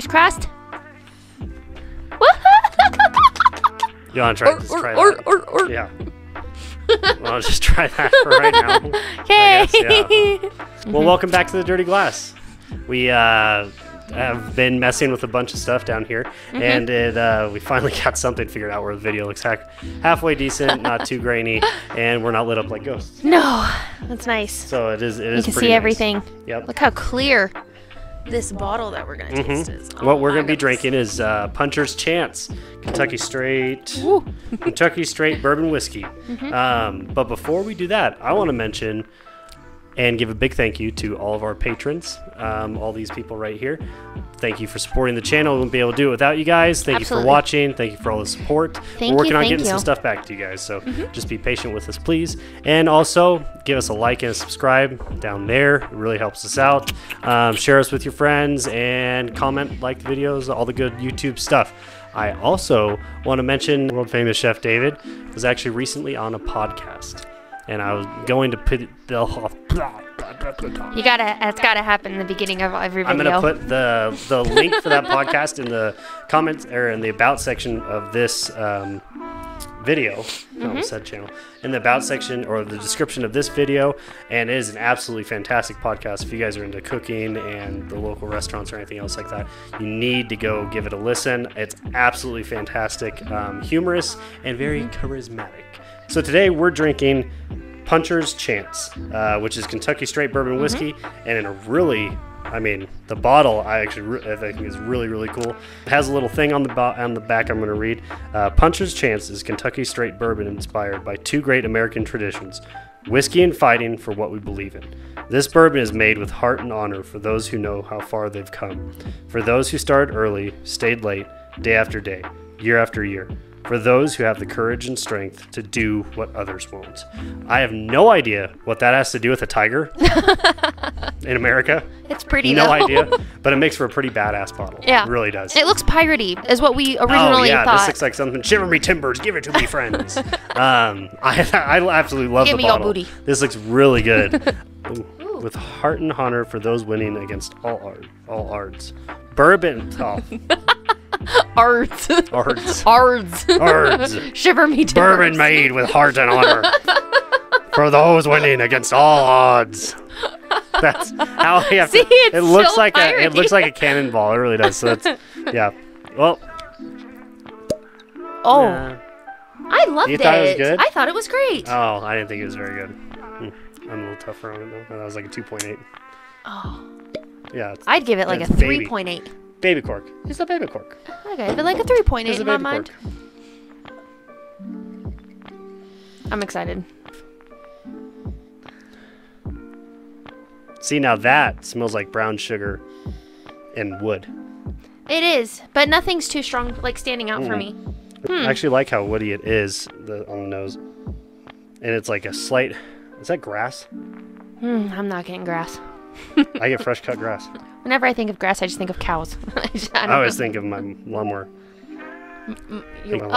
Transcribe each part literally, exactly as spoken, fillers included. fingers crossed. You want to try, or, just try or, that? Or, or, or. Yeah. Well, just try that for right now. Okay. Yeah. Well, welcome back to The Dirty Glass. We uh, have been messing with a bunch of stuff down here, mm-hmm. and it, uh, we finally got something figured out where the video looks ha halfway decent, not too grainy, and we're not lit up like ghosts. No, that's nice. So it is. It is. You can see nice. Everything. Yep. Look how clear this bottle that we're gonna mm-hmm. taste is. Oh, what we're gonna goodness. be drinking is uh, Puncher's Chance, Kentucky Straight, Kentucky Straight Bourbon Whiskey. Mm-hmm. um, but before we do that, I want to mention and give a big thank you to all of our patrons, um, all these people right here. Thank you for supporting the channel. We wouldn't be able to do it without you guys. Thank Absolutely. you for watching. Thank you for all the support. Thank We're working you, on getting you. some stuff back to you guys, so mm-hmm. just be patient with us, please. And also, give us a like and a subscribe down there. It really helps us out. Um, share us with your friends and comment, like the videos, all the good YouTube stuff. I also want to mention world famous Chef David was actually recently on a podcast. And I was going to put the whole. You gotta, that's gotta happen in the beginning of every video. I'm gonna put the the link for that podcast in the comments or in the about section of this um, video. No, mm-hmm. said channel in the about section or the description of this video. And it is an absolutely fantastic podcast. If you guys are into cooking and the local restaurants or anything else like that, you need to go give it a listen. It's absolutely fantastic, um, humorous, and very mm-hmm. charismatic. So today we're drinking Puncher's Chance, uh, which is Kentucky Straight Bourbon Whiskey, mm-hmm. and in a really, I mean, the bottle I actually I think is really, really cool. It has a little thing on the, on the back I'm going to read. Uh, Puncher's Chance is Kentucky Straight Bourbon inspired by two great American traditions, whiskey and fighting for what we believe in. This bourbon is made with heart and honor for those who know how far they've come, for those who started early, stayed late, day after day, year after year. For those who have the courage and strength to do what others won't. I have no idea what that has to do with a tiger in America. It's pretty. No though. idea, but it makes for a pretty badass bottle. Yeah, it really does. It looks piratey, is what we originally oh, yeah, thought. This looks like something. Shiver me timbers, give it to me, friends. um, I I absolutely love give the me bottle. Your booty. This looks really good. Ooh. Ooh. With heart and honor for those winning against all art, all arts. Bourbon. Oh. Ards. Ards. Ards. Ards. Shiver me timbers. Bourbon made with heart and honor. For those winning against all odds. That's how we have See, to, it's it looks so like pirate-y. a it looks like a cannonball. It really does. So that's yeah. Well. Oh. Yeah. I loved you thought it. it was good? I thought it was great. Oh, I didn't think it was very good. Hmm. I'm a little tougher on it though. That was like a two point eight. Oh. Yeah. I'd give it like a three point eight. Baby cork. It's a baby cork. Okay, but like a three point eight in my mind. Cork. I'm excited. See, now that smells like brown sugar and wood. It is, but nothing's too strong, like standing out mm. for me. I hmm. actually like how woody it is the, on the nose. And it's like a slight... Is that grass? Mm, I'm not getting grass. I get fresh cut grass. Whenever I think of grass, I just think of cows. I, just, I, I always know. think of my lawnmower. M you, my oh,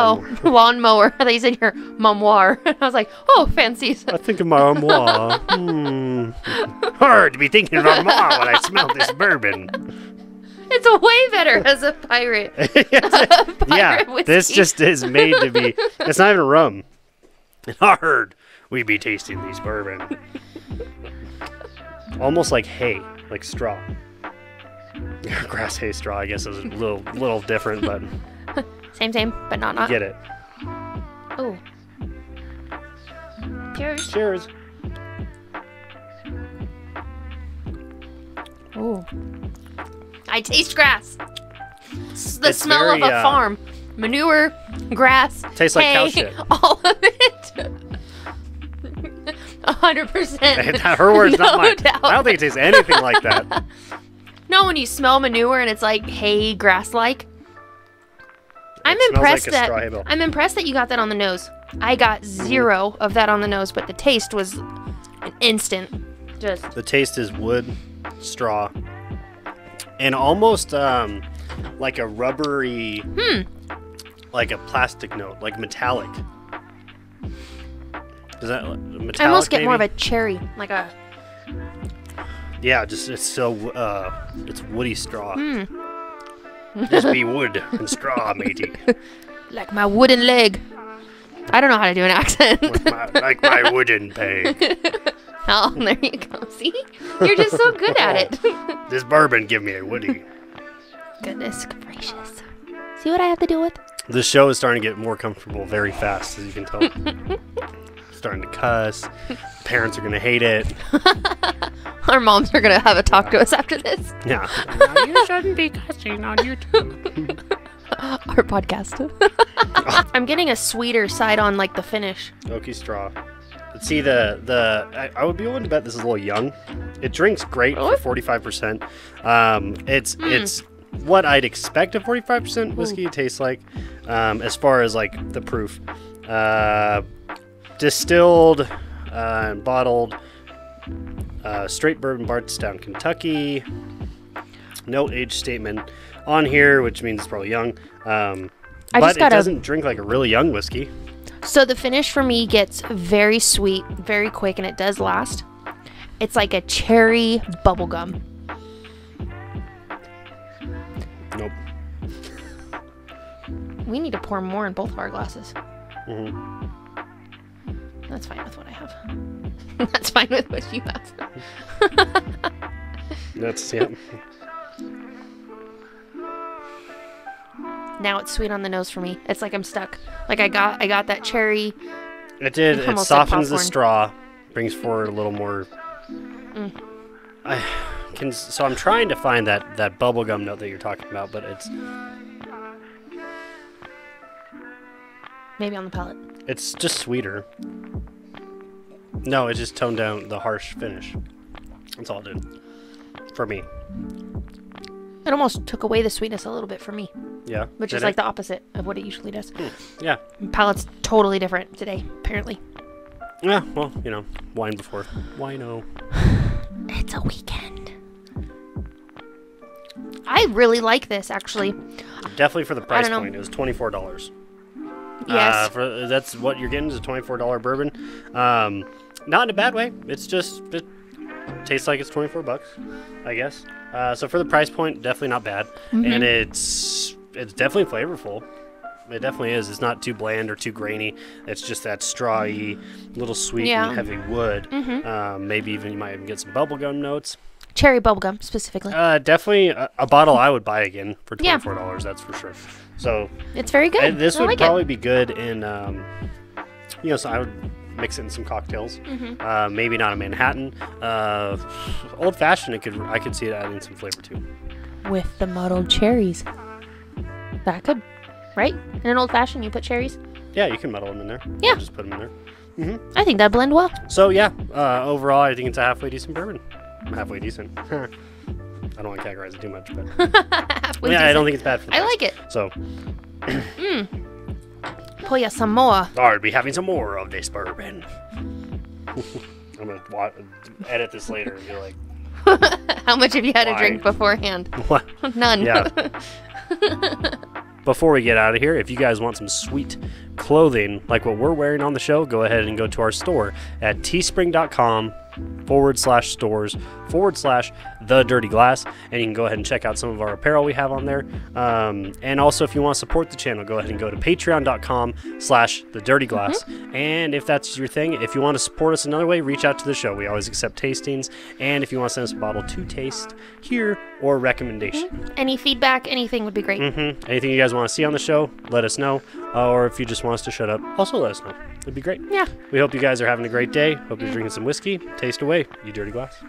lawnmower. lawnmower. I thought you said your memoir. I was like, oh, fancies. I think of my memoir. hmm. Hard to be thinking of my memoir when I smell this bourbon. It's way better as a pirate. a pirate yeah, whiskey. This just is made to be. It's not even rum. Hard we be tasting these bourbon. Almost like hay, like straw. Grass, hay, straw, I guess is a little little different, but... same, same, but not not. Get it. Oh. Cheers. Cheers. Oh. I taste grass. It's the it's smell very, of a uh, farm. Manure, grass, tastes hay, like cow shit. All of it. one hundred percent. Her words, no not mine. Doubt. I don't think it tastes anything like that. No, when you smell manure and it's like hay, grass-like. I'm impressed like that I'm impressed that you got that on the nose. I got zero mm. of that on the nose, but the taste was an instant. Just the taste is wood, straw, and almost um, like a rubbery, hmm. like a plastic note, like metallic. Does that metallic? I almost get maybe? more of a cherry, like a. Yeah, just it's so uh, it's woody straw. Mm. This be wood and straw, matey. Like my wooden leg. I don't know how to do an accent. With my, like my wooden peg. Oh, there you go. See? You're just so good at it. This bourbon give me a woody. Goodness gracious. See what I have to deal with? This show is starting to get more comfortable very fast, as you can tell. Starting to cuss. Parents are going to hate it. Our moms are going to have a talk to us after this. Yeah. No, you shouldn't be cussing on YouTube. Our podcast. I'm getting a sweeter side on, like, the finish. Oaky straw. See, the, the I, I would be willing to bet this is a little young. It drinks great oh. for forty-five percent. Um, it's mm. it's what I'd expect a forty-five percent whiskey to taste like, um, as far as, like, the proof. Uh, distilled uh, and bottled uh, straight bourbon, Bardstown, Kentucky. No age statement on here, which means it's probably young. Um, I but just it doesn't drink like a really young whiskey. So the finish for me gets very sweet, very quick, and it does last. It's like a cherry bubblegum. Nope. We need to pour more in both of our glasses. Mm-hmm. That's fine with what I have. That's fine with what you have. That's, yeah. Now it's sweet on the nose for me. It's like I'm stuck. Like I got I got that cherry. It did. It softens the straw. Brings forward a little more. Mm. I can so I'm trying to find that that bubblegum note that you're talking about, but it's maybe on the palate. It's just sweeter. No, it just toned down the harsh finish. That's all it did. For me. It almost took away the sweetness a little bit for me. Yeah. Which is like it? the opposite of what it usually does. Yeah. Palate's totally different today, apparently. Yeah, well, you know, wine before. Wino. It's a weekend. I really like this, actually. Definitely for the price point. It was twenty-four dollars. Yes. Uh, for, that's what you're getting is a twenty-four dollar bourbon. Um, not in a bad way. It's just, it tastes like it's twenty-four bucks, I guess. Uh, so for the price point, definitely not bad. Mm-hmm. And it's... It's definitely flavorful. It definitely is. It's not too bland or too grainy. It's just that strawy, little sweet yeah. and heavy wood. Mm-hmm. um, maybe even you might even get some bubblegum notes. Cherry bubblegum, specifically. Uh, definitely a, a bottle I would buy again for twenty-four dollars, yeah. that's for sure. So it's very good. I, this I would like probably it. be good in, um, you know, so I would mix it in some cocktails. Mm-hmm. uh, maybe not a Manhattan. Uh, old-fashioned, It could. I could see it adding some flavor, too. With the muddled cherries. That could, right? In an old fashioned, you put cherries? Yeah, you can muddle them in there. Yeah. Just put them in there. Mm-hmm. I think that blend well. So, yeah, uh, overall, I think it's a halfway decent bourbon. Halfway decent. I don't want to categorize it too much, but. halfway yeah, decent. I don't think it's bad for the I best. like it. So. mm. Pull ya some more. I'll be having some more of this bourbon. I'm going to edit this later and be like. How much have you had Why? a drink beforehand? What? None. Yeah. Before we get out of here, if you guys want some sweet clothing like what we're wearing on the show, go ahead and go to our store at teespring.com forward slash stores forward slash The Dirty Glass, and you can go ahead and check out some of our apparel we have on there. Um, and also, if you want to support the channel, go ahead and go to patreon.com slash The Dirty Glass. Mm-hmm. And if that's your thing, if you want to support us another way, reach out to the show. We always accept tastings. And if you want to send us a bottle to taste here or recommendation. Mm-hmm. Any feedback, anything would be great. Mm-hmm. Anything you guys want to see on the show, let us know. Uh, or if you just want us to shut up, also let us know. It'd be great. Yeah. We hope you guys are having a great day. Hope you're drinking some whiskey. Taste away, you dirty glass.